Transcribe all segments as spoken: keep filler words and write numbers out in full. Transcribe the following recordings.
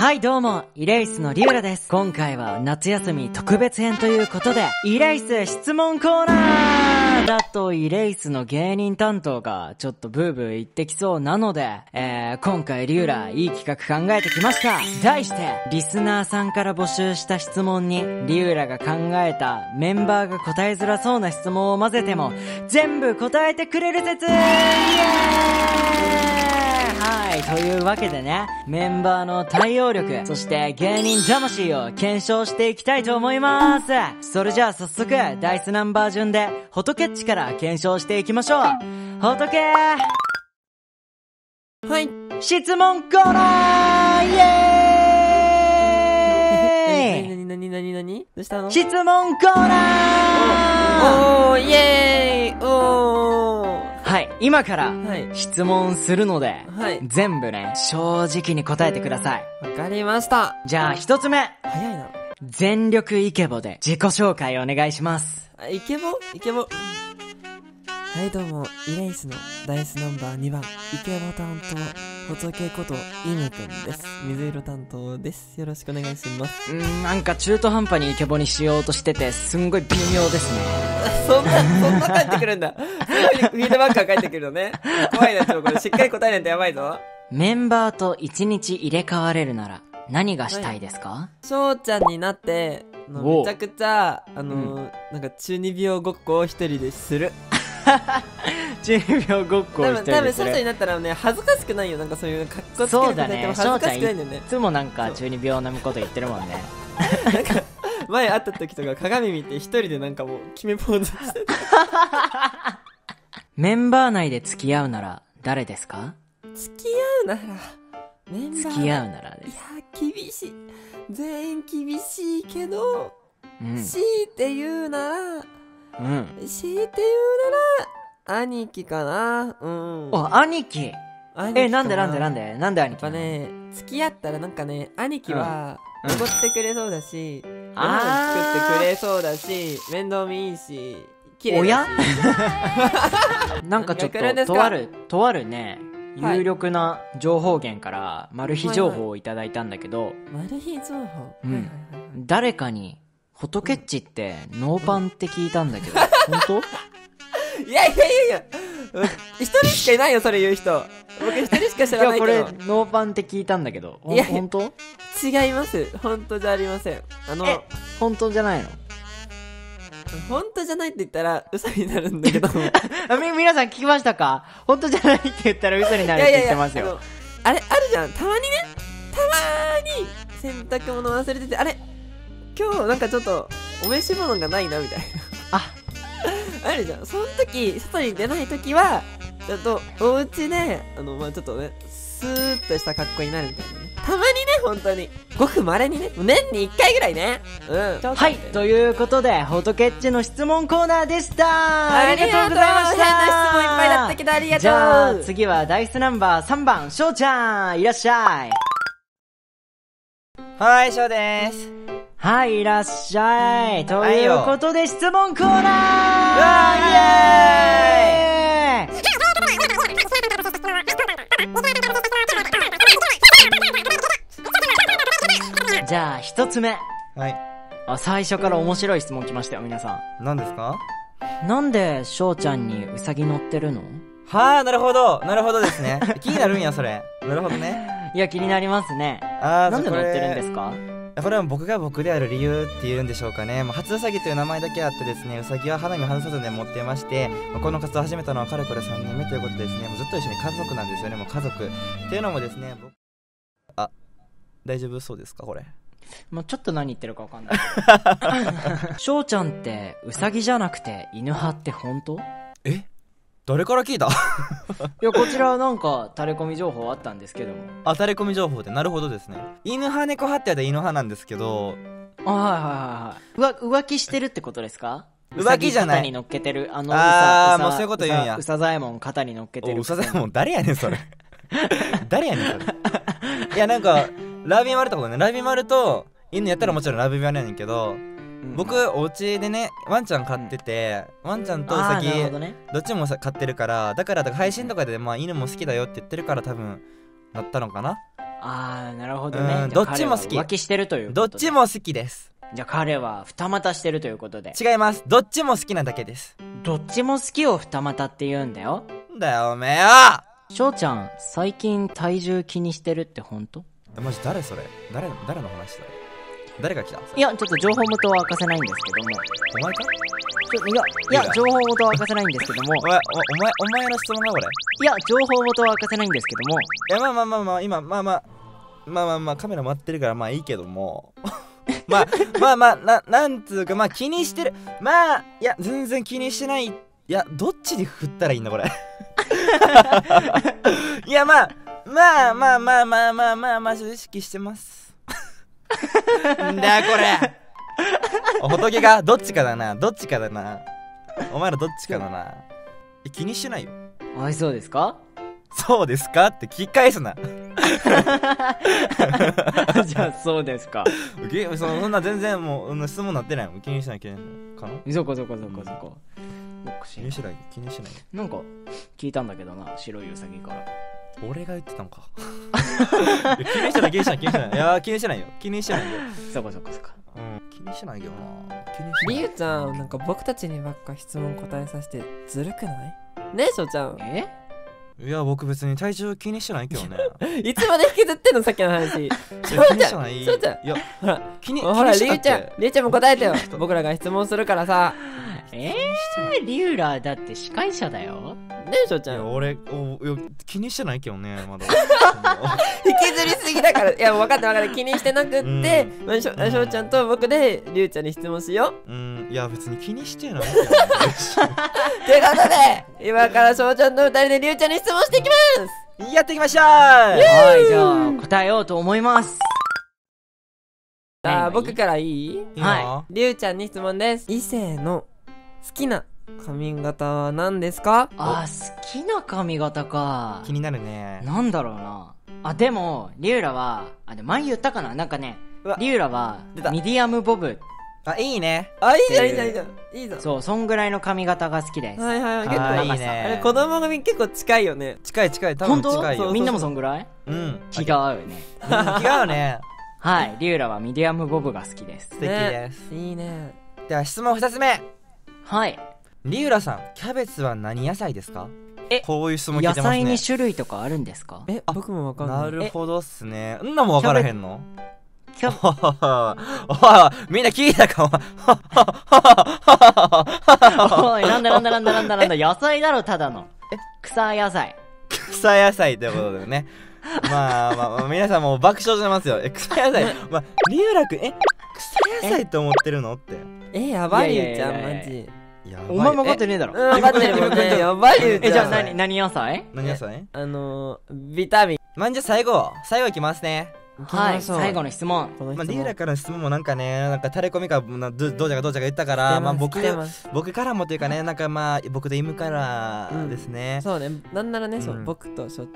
はいどうも、イレイスのリュウラです。今回は夏休み特別編ということで、イレイス質問コーナーだとイレイスの芸人担当がちょっとブーブー言ってきそうなので、えー、今回リュウラいい企画考えてきました。題して、リスナーさんから募集した質問に、リュウラが考えたメンバーが答えづらそうな質問を混ぜても、全部答えてくれる説！イエーイ！はい、というわけでね、メンバーの対応力、そして芸人魂を検証していきたいと思います。それじゃあ早速、ダイスナンバー順でホトケッチから検証していきましょう。ホトケー、はい、質問コーナー、イエーイ。なになになになに、どうしたの？質問コーナー、おー、イエーイ、おー。はい、今から質問するので、はい、全部ね、正直に答えてください。わかりました。じゃあ一つ目。早いな。全力イケボで自己紹介お願いします。あ、イケボ？イケボ。はい、どうも、イレイスのダイスナンバーにばん、イケボ担当、ホトケこと、イムくんです。水色担当です。よろしくお願いします。んー、なんか中途半端にイケボにしようとしてて、すんごい微妙ですね。そんな、そんな返ってくるんだ。フィードバックが返ってくるのね。怖いな、ちょっとこれしっかり答えないとやばいぞ。メンバーと一日入れ替われるなら何がしたいですか？翔ちゃんになって、めちゃくちゃ、あの、なんか中二病ごっこを一人でする。中二病ごっこを一人でする。多分、翔ちゃんになったらね、恥ずかしくないよ。なんかそういう格好つけること言っても恥ずかしくないんだよね。いつもなんか中二病のこと言ってるもんね。なんか前会った時とか鏡見て一人でなんかもう決めポーズしてた。メンバー内で付き合うなら誰ですか？付き合うならメンバー付き合うならです。いや厳しい、全員厳しいけど、うん、強いて言うなら、うん、強いて言うなら兄貴かな。うん。お、兄貴。兄貴。え、なんでなんでなんでなんで兄貴なの？やっぱね、付き合ったらなんかね、兄貴は、うん、おごってくれそうだし、ご飯作ってくれそうだし、面倒見いいし、綺麗だし。おや？なんかちょっと、とある、とあるね、有力な情報源から、マル秘情報をいただいたんだけど、マル秘情報？うん。誰かに、ホトケッチって、ノーパンって聞いたんだけど、本当？いやいやいやいや、一人しかいないよ、それ言う人。僕一人しか知らないけど。いや、これ、ノーパンって聞いたんだけど、本当？違います。本当じゃありません。あの、本当じゃないの？本当じゃないって言ったら嘘になるんだけど。み、皆さん聞きましたか？本当じゃないって言ったら嘘になるって言ってますよ。いやいやいや、あの、あれ、あるじゃん。たまにね、たまーに洗濯物忘れてて、あれ、今日なんかちょっとお召し物がないなみたいな。あ、あるじゃん。その時、外に出ない時は、ちょっとお家で、あの、まあちょっとね、スーッとした格好になるみたいなね。たまにね、本当にごく稀にね、年にいっかいぐらいね。うん、はい、ということでホトケッチの質問コーナーでした。ありがとうございました。変な質問いっぱいだったけどありがとう。じゃあ次はダイスナンバーさんばん、翔ちゃん、いらっしゃい。はい、翔です。はい、いらっしゃい。ということで質問コーナー、イエーイ。じゃあ一つ目。はい。あ、最初から面白い質問来ましたよ、皆さん。何ですか？なんで翔ちゃんにウサギ乗ってるの？はあ、なるほど、なるほどですね。気になるんや、それ。なるほどね。いや、気になりますね。ああ、なんで乗ってるんですか？これは僕が僕である理由っていうんでしょうかね。まあ、初ウサギという名前だけあってですね、ウサギは花見を外さずに持っていまして、まあ、この活動を始めたのはかれこれさんねんめということですね。もうずっと一緒に家族なんですよね、もう家族。っていうのもですね、僕、あ、大丈夫そうですか、これ。まあ、ちょっと何言ってるかわかんない。翔ちゃんってウサギじゃなくて犬派って本当？え？誰から聞いた？いや、こちらなんかタレコミ情報あったんですけども。あ、タレコミ情報で、なるほどですね。犬派猫派ってやったら犬派なんですけど。あ、はいはいはいはい。うわ、浮気してるってことですか？浮気じゃない。肩に乗っけてる。あの、あー、もうそういうこと言うんや。うさざえもん肩に乗っけてる。うさざえもん誰やねんそれ。誰やねんそれ。いや、なんかラビマルとかね、ラビマルと犬やったらもちろんラビマルやねんけど、うん、僕お家でねワンちゃん飼ってて、うん、ワンちゃんとウサギ、ね、どっちもさ飼ってるから、だからだから配信とかで、まあ、犬も好きだよって言ってるから多分なったのかな。あー、なるほどね。どっちも好き。浮気してるということで。どっちも好きです。じゃあ彼は二股してるということで。違います。どっちも好きなだけです。どっちも好きを二股って言うんだよ。だよおめえよ。翔ちゃん、最近体重気にしてるって本当？マジ誰それ？誰誰の話だ？誰が来た？いや、ちょっと情報元は明かせないんですけども。お前か？いや、いや、情報元は明かせないんですけども。お前、お前、お前の質問がこれ。いや、情報元は明かせないんですけども。いや、まあまあまあまあ、今、まあまあ、まあまあまあ、カメラ回ってるから、まあいいけども。まあ、まあまあ、な、なんつうか、まあ気にしてる。まあ、いや、全然気にしてない。いや、どっちに振ったらいいんだ、これ。いや、まあ、まあまあまあまあまあまあ、まあ、意識してます。んだ、これ。お仏がどっちかだな、どっちかだな、お前らどっちかだな。え、気にしてないよ。あ、そうですか？そうですかって聞き返すな。じゃあそうですか。そ, そんな全然もう質問なってないもん。気にしてない、気にしてないかな。そこそこそこそこ。気にしてない、気にしてない。なんか聞いたんだけどな、白いウサギから。俺が言ってたのか。気にしてない、気にしてない、気にしてない。いや、気にしてないよ、気にしてないよ。そこそこそこ。気にしないよな。気にしない。りゆちゃん、なんか僕たちにばっか質問答えさせてずるくない？ねえ、しょうちゃん。え？いや、僕別に体重気にしてないけどね。いつまで引きずってんの、さっきの話。しょうちゃん、しょうちゃん。いや、ほら、気に、ほら、りゆちゃん、りゆちゃんも答えてよ。僕らが質問するからさ。ええ、りゆらだって司会者だよ。ねえ、しょうちゃん。俺、気にしてないけどね、まだ。引きずりすぎだから。いや、分かった分かった、気にしてなくって、まあ、しょうちゃんと僕でりゅうちゃんに質問しよう。うん、いや別に気にしてない。ということで、今からしょうちゃんとふたりでりゅうちゃんに質問していきます。やっていきましょう。はい、じゃあ答えようと思います。あ、僕からいい？はい、りゅうちゃんに質問です。異性の好きな髪型は何ですか？あ、好きな髪型か。気になるね。なんだろうな。あ、でもリュウラは、あ、でも前言ったかな、なんかね、リュウラはミディアムボブ。あ、いいね。あ、いいじゃんいいじゃんいいじゃんいいじゃん。そう、そんぐらいの髪型が好きです。はいはいはい、結構長さ。あれ子供髪結構近いよね。近い近い、多分近いよ。みんなもそんぐらい？うん、気が合うね。気が合うね。はい、リュウラはミディアムボブが好きです。素敵です。いいね。では質問ふたつめ。はい、リュウラさん、キャベツは何野菜ですか？え、こういう質問聞いてますね。野菜に種類とかあるんですか？え、僕もわかんない。なるほどっすね。んなもわからへんの？キャベツ。おい、みんな聞いたかも。おい、なんだなんだなんだなんだなんだ、野菜だろ、ただの。え、草野菜。草野菜ということでね。まあまあ、皆さんもう爆笑してますよ。え、草野菜。まあ、リュウラくん、え、草野菜って思ってるのって。え、やばいよ、ちゃん、マジ。お前も分かってねえだろ。分かってる分かってる。やばいよ。え、じゃあ何何野菜？何野菜？あのビタミン。まあじゃあ最後最後いきますね。はい。最後の質問。まあリュウラからの質問もなんかね、なんかタレコミかどどうじゃかどうじゃか言ったから、まあ僕僕からもというかね、なんかまあ僕とイムからですね。そうね。なんならね、そう僕としょ。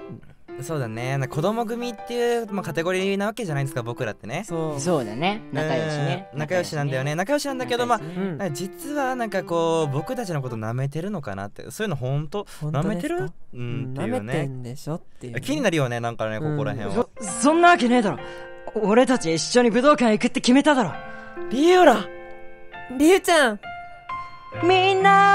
そうだね。子供組っていう、まあ、カテゴリーなわけじゃないですか、僕らってね。そうそうだね。仲良しね。仲良しなんだよね。仲良しなんだけど、まあ実はなんかこう僕たちのこと舐めてるのかなって、そういうのほんと舐めてるうんっていうね。気になるよね、なんかね、ここら辺は。そんなわけねえだろ、俺たち一緒に武道館行くって決めただろ。リュウラ、リュウちゃん、みんな